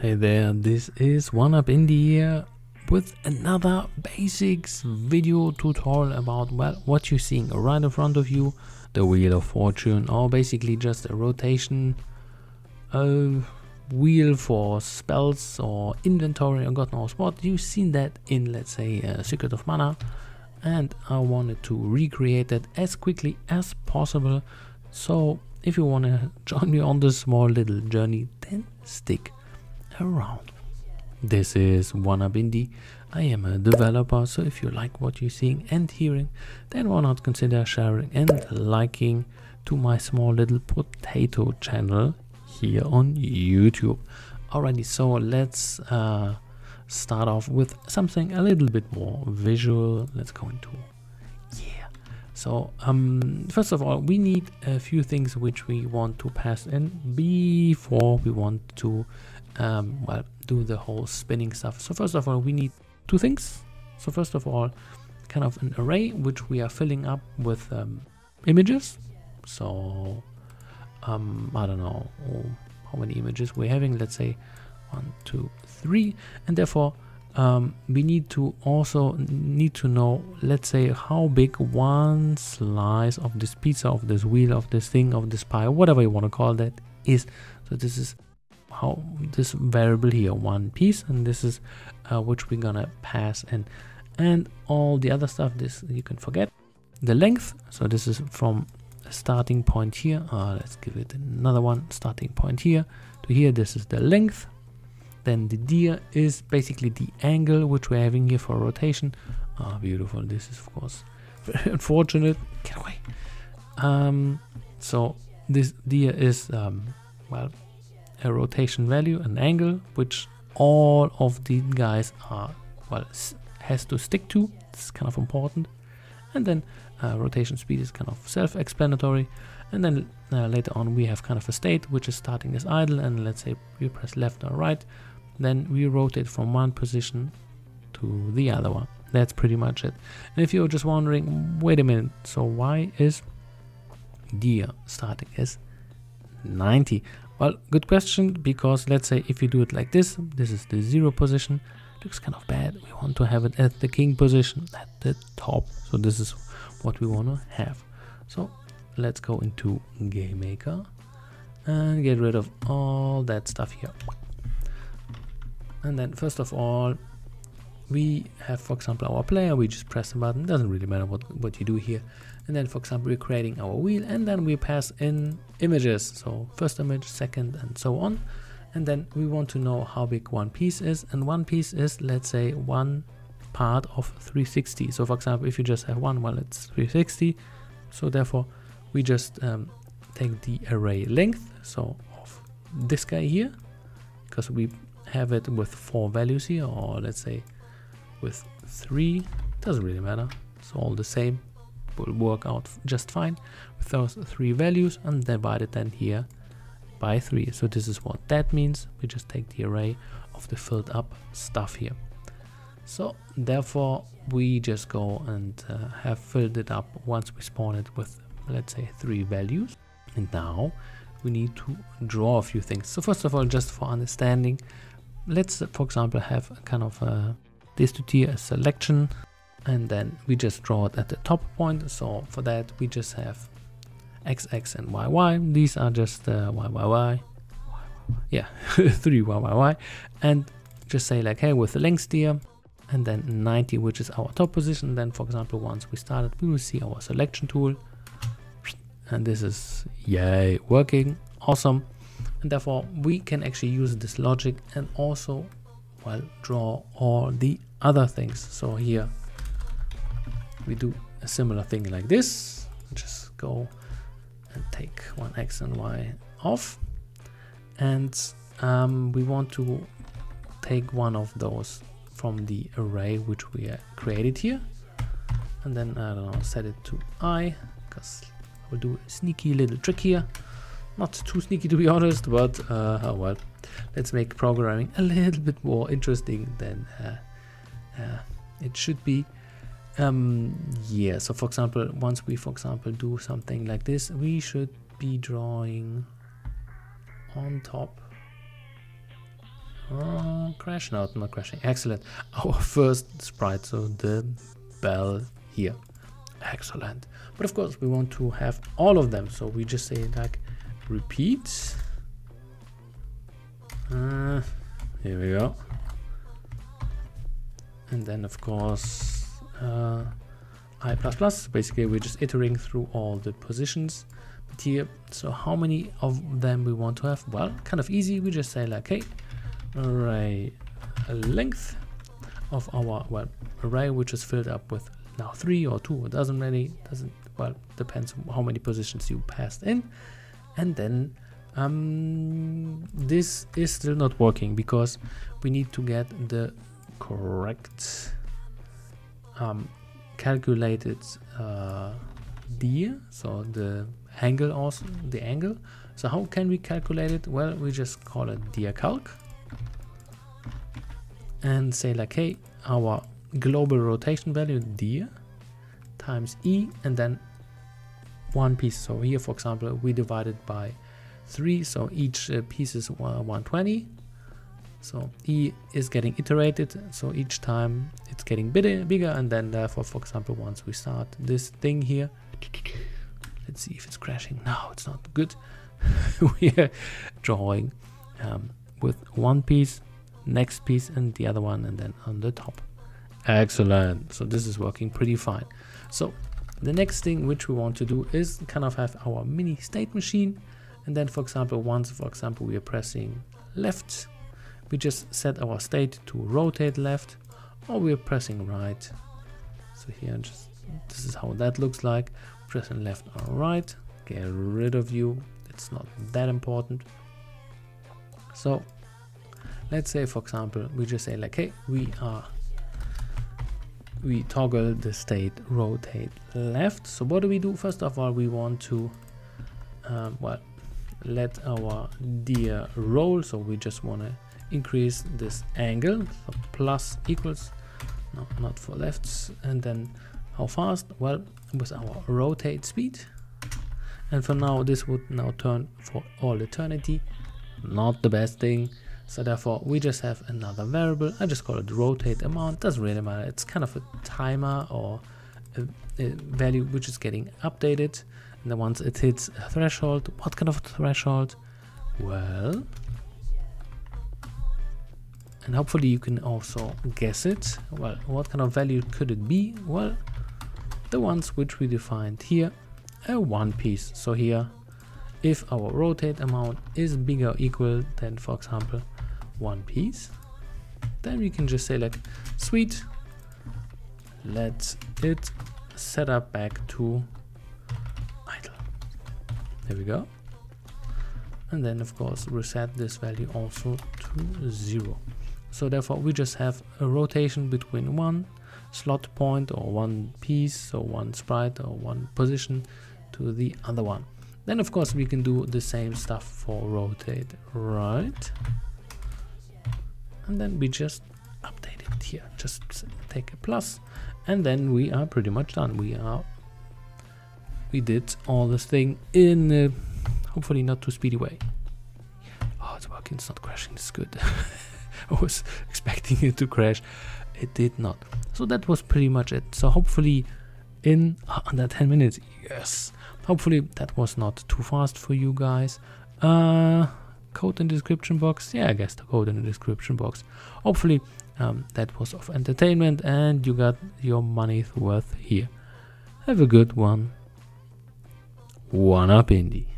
Hey there, this is 1UP Indie here with another basics video tutorial about, well, what you're seeing right in front of you, the Wheel of Fortune, or basically just a rotation wheel for spells or inventory or god knows what. You've seen that in, let's say, Secret of Mana, and I wanted to recreate that as quickly as possible. So if you want to join me on this small little journey, then stick around. This is Wanabindi. I am a developer, so if you like what you're seeing and hearing, then why not consider sharing and liking to my small little potato channel here on YouTube. Alrighty, so let's start off with something a little bit more visual. Let's go into, yeah. So first of all, we need a few things which we want to pass in before we want to well, do the whole spinning stuff. So first of all, we need two things. So first of all, kind of an array which we are filling up with images. So I don't know how many images we're having. Let's say 1, 2, 3, and therefore we also need to know, let's say, how big one slice of this pizza, of this wheel, of this thing, of this pie, whatever you want to call that, is. So this is how this variable here, one piece, and this is which we're gonna pass in, and all the other stuff, this you can forget. The length, so this is from starting point here, let's give it another one, starting point here to here, this is the length. Then the dir is basically the angle which we're having here for rotation. Ah, beautiful. This is of course very unfortunate. Get away. So this dir is well, a rotation value, an angle which all of these guys are, well, has to stick to. This is kind of important. And then rotation speed is kind of self-explanatory. And then later on we have kind of a state which is starting as idle, and let's say we press left or right, then we rotate from one position to the other one. That's pretty much it. And if you're just wondering, wait a minute, so why is dir starting as 90? Well, good question, because let's say if you do it like this, this is the 0 position, it looks kind of bad. We want to have it at the king position, at the top. So this is what we want to have. So let's go into GameMaker and get rid of all that stuff here. And then first of all, we have, for example, our player. We just press the button, doesn't really matter what you do here. And then, for example, we're creating our wheel, and then we pass in images. So first image, second, and so on. And then we want to know how big one piece is, and one piece is, let's say, one part of 360. So for example, if you just have one, well, it's 360. So therefore we just take the array length, so of this guy here, because we have it with 4 values here, or let's say with 3, doesn't really matter, it's all the same, will work out just fine with those 3 values, and divide it then here by 3. So this is what that means. We just take the array of the filled up stuff here. So therefore we just go and have filled it up once we spawn it with, let's say, 3 values. And now we need to draw a few things. So first of all, just for understanding, let's for example have a kind of a a selection, and then we just draw it at the top point. So for that we just have XX and YY. These are just YYY, yeah, 3YYY, and just say like, hey, with the length dir, and then 90, which is our top position. Then for example, once we started, we will see our selection tool, and this is, yay, working, awesome. And therefore we can actually use this logic and also, well, draw all the other things. So here we do a similar thing like this. Just go and take one X and Y off, and we want to take one of those from the array which we created here, and then I don't know, set it to I, because we'll do a sneaky little trick here. Not too sneaky, to be honest, but oh well, let's make programming a little bit more interesting than it should be. Yeah, so for example, once we, for example, do something like this, we should be drawing on top Crash? No, not crashing. Excellent. Our first sprite, so the bell here. Excellent. But of course we want to have all of them, so we just say like repeat. Here we go. And then of course I++. Basically we're just iterating through all the positions here. So how many of them we want to have? Well, kind of easy. We just say like, hey, array length of our, well, array which is filled up with now 3 or 2, it doesn't really, doesn't, well, depends on how many positions you passed in. And then this is still not working because we need to get the correct calculated D, so the angle, also the angle. So how can we calculate it? Well, we just call it dir_calc and say like, hey, our global rotation value dir times e and then one piece. So here, for example, we divide it by 3, so each piece is 120. So e is getting iterated, so each time it's getting bigger, and then therefore, for example, once we start this thing here, let's see if it's crashing. No, it's not good. We are drawing with one piece, next piece, and the other one, and then on the top. Excellent. So this is working pretty fine. So the next thing which we want to do is kind of have our mini state machine. And then, for example, once, for example, we are pressing left, we just set our state to rotate left, or we are pressing right. So here, just this is how that looks like. Pressing left or right, get rid of you, it's not that important. So let's say, for example, we just say like, hey, we toggle the state rotate left. So what do we do? First of all, we want to well, let our deer roll, so we just want to increase this angle, so plus equals, no, not for lefts. And then how fast? Well, with our rotate speed. And for now, this would now turn for all eternity. Not the best thing. So therefore, we just have another variable. I just call it rotate amount. Doesn't really matter. It's kind of a timer or a value which is getting updated. And then once it hits a threshold, what kind of threshold? Well, and hopefully you can also guess it. Well, what kind of value could it be? Well, the ones which we defined here, a one piece. So here, if our rotate amount is bigger or equal than, for example, one piece, then we can just say like, sweet, let it set up back to idle. There we go. And then of course reset this value also to 0. So therefore we just have a rotation between one slot point or one piece or one sprite or one position to the other one. Then of course we can do the same stuff for rotate right, and then we just update it here, just take a plus, and then we are pretty much done. We did all this thing in hopefully not too speedy way. Oh, it's working, it's not crashing, it's good. I was expecting it to crash, it did not. So that was pretty much it. So hopefully in under 10 minutes, yes, hopefully that was not too fast for you guys. Code in the description box, yeah, I guess the code in the description box. Hopefully that was of entertainment and you got your money's worth here. Have a good one. 1UP Indie.